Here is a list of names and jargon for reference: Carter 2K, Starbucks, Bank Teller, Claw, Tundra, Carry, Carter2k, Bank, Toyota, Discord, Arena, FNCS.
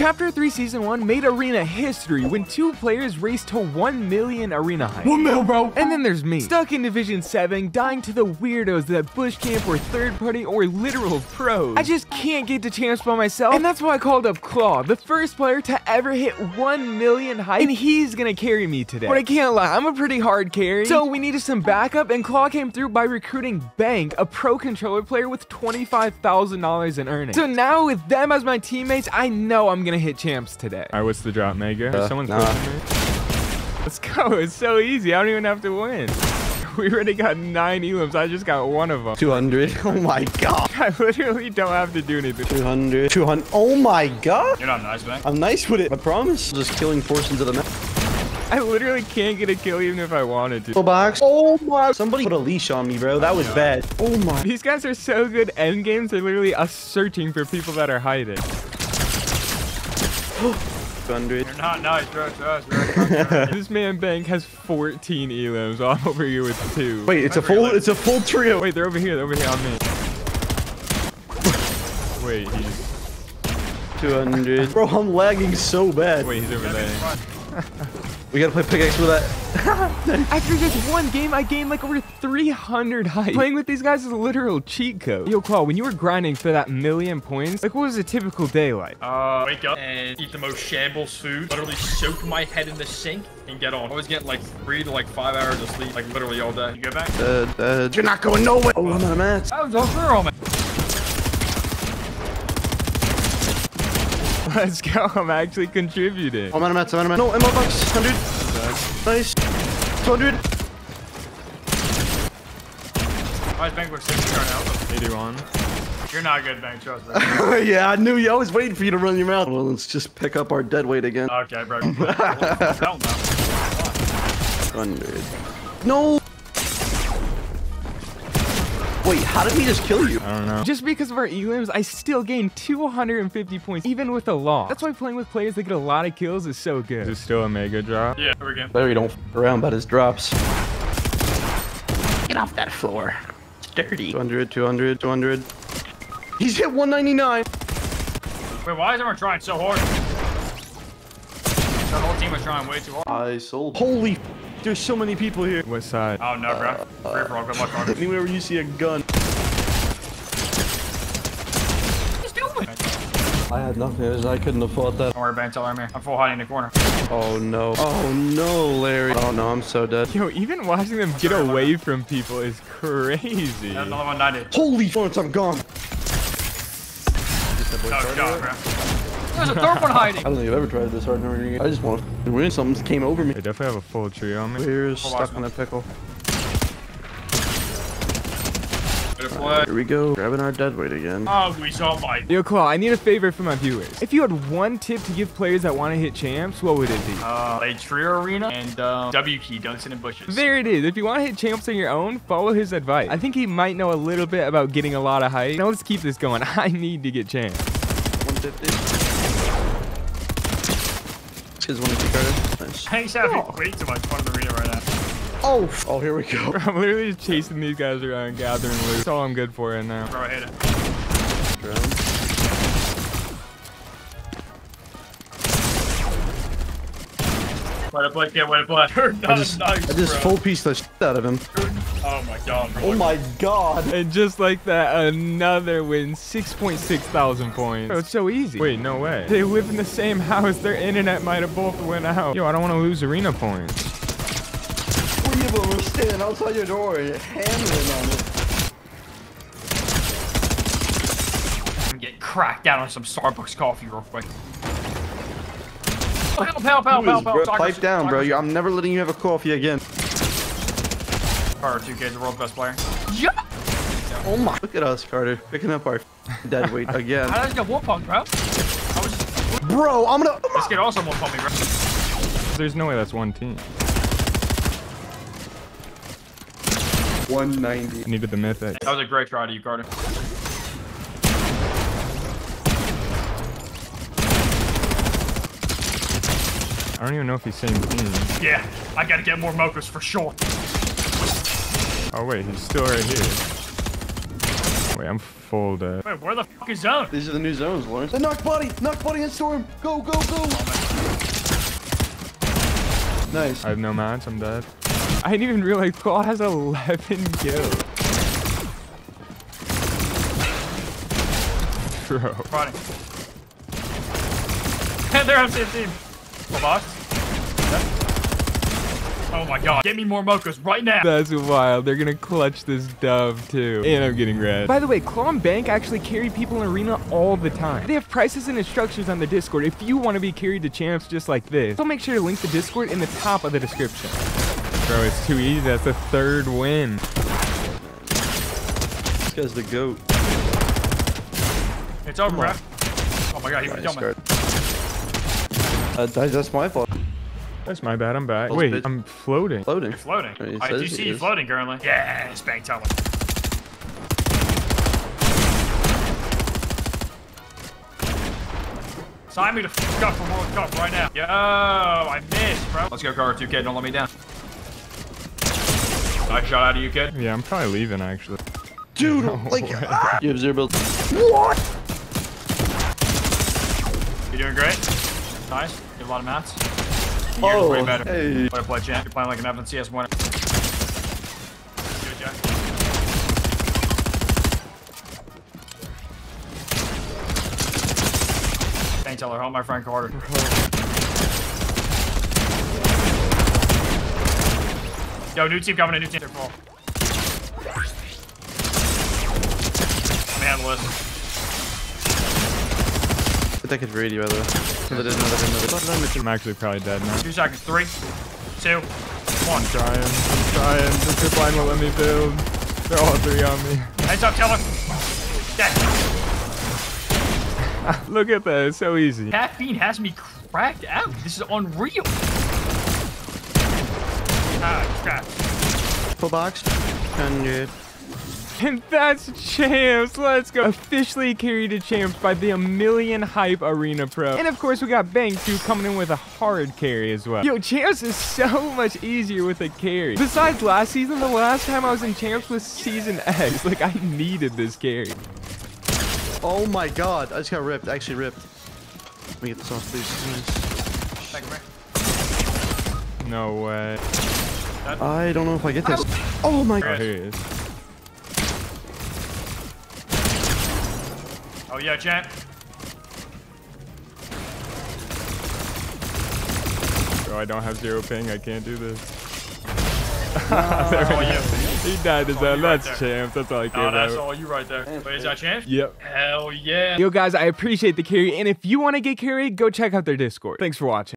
Chapter 3 Season 1 made arena history when two players raced to 1 million arena height. 1 mil, bro! And then there's me, stuck in Division 7, dying to the weirdos that bush camp or third party or literal pros. I just can't get to champs by myself, and that's why I called up Claw, the first player to ever hit 1 million height, and he's gonna carry me today. But I can't lie, I'm a pretty hard carry, so we needed some backup, and Claw came through by recruiting Bank, a pro controller player with $25,000 in earnings. So now with them as my teammates, I know I'm gonna hit champs today. All right, what's the drop, Mega? Someone's pushing me. Let's go. It's so easy. I don't even have to win. We already got 9 elims. I just got one of them. 200. Oh my god. I literally don't have to do anything. 200. 200. Oh my god. You're not nice, man. I'm nice with it. I promise. Just killing portions of the map. I literally can't get a kill even if I wanted to. Box. Oh my. Somebody put a leash on me, bro. That was bad. Oh my. These guys are so good end games. They're literally us searching for people that are hiding. 200. You're not nice, bro. This man Bank has 14 elims. I'm over here with 2. Wait, it's a full trio. Wait, they're over here. They're over here on me. Wait, he's 200. Bro, I'm lagging so bad. Wait, he's over there. We gotta play pickaxe with that. After just one game, I gained like over 300 height. Playing with these guys is a literal cheat code. Yo, Claw, when you were grinding for that 1,000,000 points, like what was a typical day like? Wake up and eat the most shambles food, literally soak my head in the sink and get on. I was getting like 3 to like 5 hours of sleep, like literally all day. You go back? You're not going nowhere. Oh, I'm out of mats. Oh, don't throw all my. Let's go, I'm actually contributing. I'm out of mats, I'm out of mats. No, ammo box, 100. Nice. 200. Alright, Bank, we're 60 right now. 81. You're not good, Bank, trust me. Yeah, I knew you. I was waiting for you to run your mouth. Well, let's just pick up our dead weight again. Okay, bro. Don't know. 100. No! Wait, how did we just kill you? I don't know. Just because of our elims, I still gained 250 points, even with a loss. That's why playing with players that get a lot of kills is so good. There's still a mega drop. Yeah, we're good. Larry don't f around about his drops. Get off that floor. It's dirty. 200, 200, 200. He's hit 199. Wait, why is everyone trying so hard? That whole team was trying way too hard. I sold. Holy f. There's so many people here. What side? Oh, no, bro. Free for all. Good luck, Carter. Anywhere you see a gun. Just do it. I had nothing. I couldn't afford that. Don't worry, Bank Teller. I'm here. I'm full hiding in the corner. Oh, no. Oh, no, Larry. Oh, no. I'm so dead. Yo, even watching them get away from people is crazy. That's another 190. Holy f***, I'm gone. Oh, God, bro. There's a third one hiding. I don't think I've ever tried this hard. I just want to win. Something came over me. I definitely have a full tree on me. We're stuck on a pickle. Right, here we go. Grabbing our dead weight again. Oh, we saw my. Yo, Claw, I need a favor from my viewers. If you had one tip to give players that want to hit champs, what would it be? A tree arena and W key, Dunson and bushes. There it is. If you want to hit champs on your own, follow his advice. I think he might know a little bit about getting a lot of height. Now let's keep this going. I need to get champs. 150. Nice. He's having way too much fun in the arena right now. Oh, oh, here we go. Bro, I'm literally just chasing these guys around, gathering loot. That's all I'm good for right now. Bro, I hit it. Way to play, kid. Way to play. You're not nice, bro. I just full pieced the shit out of him. Oh my god, bro. Oh my god. And just like that, another win. 6,600 points. Bro, it's so easy. Wait, no way. They live in the same house. Their internet might have both went out. Yo, I don't want to lose arena points. Well, yeah, but we're standing outside your door and hammering on it. I'm getting cracked down on some Starbucks coffee real quick. Help, help, help, help, help. Pipe down, bro. I'm never letting you have a coffee again. Carter 2K is the world's best player. Yeah. Oh my. Look at us, Carter. Picking up our dead weight again. I just got wolf punk, bro. Bro, I'm gonna. This kid also wolf punk me, bro. There's no way that's one team. 190. I needed the mythic. That was a great try to you, Carter. I don't even know if he's same team. Yeah, I gotta get more mochas for sure. Oh wait, he's still right here. Wait, I'm full dead. Wait, where the fuck is zone? These are the new zones, Lawrence. Knock buddy and storm. Go, go, go. Nice. I have no mats, I'm dead. I didn't even realize Claw has 11 kills. Bro. Running. They're on 15. Full box. Oh my god, get me more mochas right now. That's wild. They're gonna clutch this dove too. And I'm getting red. By the way, Claw and Bank actually carry people in arena all the time. They have prices and instructions on the Discord if you want to be carried to champs just like this. So make sure to link the Discord in the top of the description. Bro, it's too easy. That's the third win. This guy's the GOAT. It's over, bro. Oh my god, he was jumping. That's my fault. That's my bad, I'm back. Wait, bitch. I'm floating. Floating? You're floating. I do see you floating currently. Yeah, it's Bank Teller. Sign me to fuck up for World Cup right now. Yo, I missed, bro. Let's go, Carter 2K, don't let me down. Nice shot out of you, kid. Yeah, I'm probably leaving, actually. Dude, no you have zero build. What? You doing great? Nice, you have a lot of mats. You're way better. Hey. Play, champ. You're playing like an FNCS winner. Good, Jack. Bank Teller, help my friend Carter. Yo, new team coming in, new team. They're full. I'm handling this. I think it's ready, by the way. I'm actually probably dead now. 2 seconds. 3, 2, 1. I'm trying. The zip line won't let me build. They're all three on me. Heads up, Teller. Yeah. Look at that. It's so easy. Caffeine has me cracked out. This is unreal. Ah, crap. Full box. 100. And that's champs. Let's go. Officially carried to champs by the A Million Hype Arena Pro. And of course, we got Bank too coming in with a hard carry as well. Yo, champs is so much easier with a carry. Besides last season, the last time I was in champs was season X. Like, I needed this carry. Oh my god. I just got ripped. Actually ripped. Let me get this off, please. Back away. No way. I don't know if I get this. Oh my god. Oh, here he is. Oh yeah, champ. Bro, I don't have zero ping. I can't do this. He died to that. That's right, champ. That's all I care about. That's all you right there. Wait, is that champ? Yep. Hell yeah. Yo, guys, I appreciate the carry. And if you want to get carried, go check out their Discord. Thanks for watching.